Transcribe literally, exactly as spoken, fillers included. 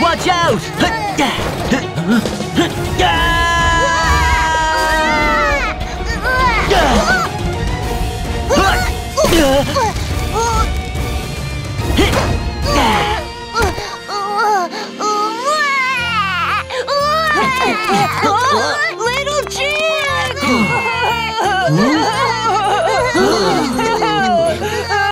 Watch out!